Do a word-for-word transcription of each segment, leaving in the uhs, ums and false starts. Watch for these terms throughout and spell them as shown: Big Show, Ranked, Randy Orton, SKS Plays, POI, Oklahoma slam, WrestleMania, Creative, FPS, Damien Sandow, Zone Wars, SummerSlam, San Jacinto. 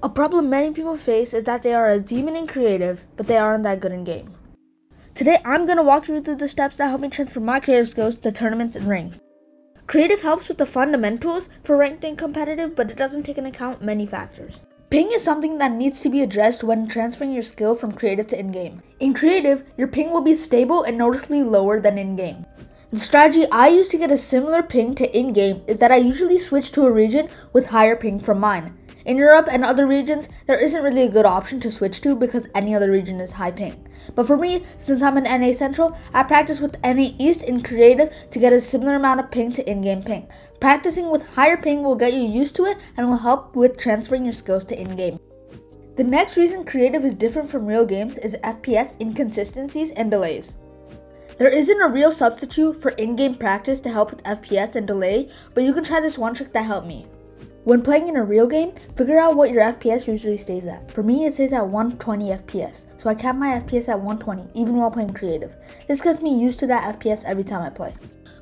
A problem many people face is that they are a demon in creative, but they aren't that good in game. Today I'm going to walk you through the steps that help me transfer my creative skills to tournaments and ranked. Creative helps with the fundamentals for ranked and competitive, but it doesn't take into account many factors. Ping is something that needs to be addressed when transferring your skill from creative to in-game. In creative, your ping will be stable and noticeably lower than in-game. The strategy I use to get a similar ping to in-game is that I usually switch to a region with higher ping from mine. In Europe and other regions, there isn't really a good option to switch to because any other region is high ping. But for me, since I'm in N A Central, I practice with N A East in creative to get a similar amount of ping to in-game ping. Practicing with higher ping will get you used to it and will help with transferring your skills to in-game. The next reason creative is different from real games is F P S inconsistencies and delays. There isn't a real substitute for in-game practice to help with F P S and delay, but you can try this one trick that helped me. When playing in a real game, figure out what your F P S usually stays at. For me, it stays at one twenty F P S, so I cap my F P S at one twenty even while playing creative. This gets me used to that F P S every time I play.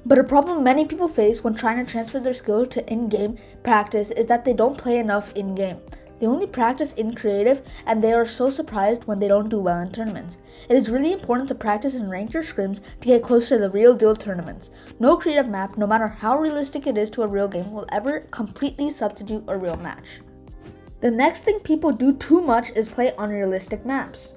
But a problem many people face when trying to transfer their skill to in-game practice is that they don't play enough in-game. They only practice in creative and they are so surprised when they don't do well in tournaments. It is really important to practice and rank your scrims to get closer to the real deal tournaments. No creative map, no matter how realistic it is to a real game, will ever completely substitute a real match. The next thing people do too much is play unrealistic maps.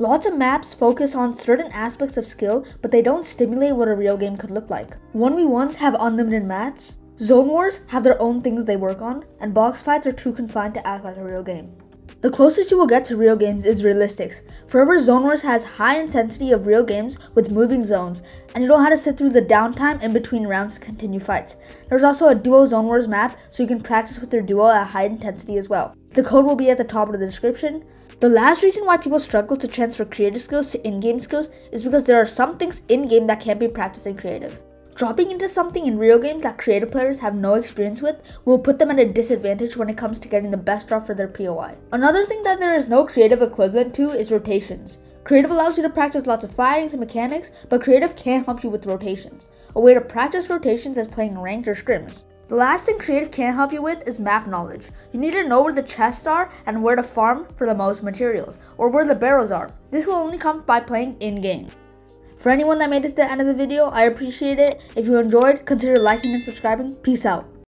Lots of maps focus on certain aspects of skill, but they don't stimulate what a real game could look like. one v ones have unlimited mats. Zone Wars have their own things they work on, and box fights are too confined to act like a real game. The closest you will get to real games is realistics. Forever Zone Wars has high intensity of real games with moving zones, and you don't have to sit through the downtime in between rounds to continue fights. There's also a duo Zone Wars map, so you can practice with your duo at high intensity as well. The code will be at the top of the description. The last reason why people struggle to transfer creative skills to in-game skills is because there are some things in-game that can't be practiced in creative. Dropping into something in real games that creative players have no experience with will put them at a disadvantage when it comes to getting the best draw for their P O I. Another thing that there is no creative equivalent to is rotations. Creative allows you to practice lots of firings and mechanics, but creative can't help you with rotations. A way to practice rotations is playing ranked or scrims. The last thing creative can't help you with is map knowledge. You need to know where the chests are and where to farm for the most materials, or where the barrels are. This will only come by playing in-game. For anyone that made it to the end of the video, I appreciate it. If you enjoyed, consider liking and subscribing. Peace out.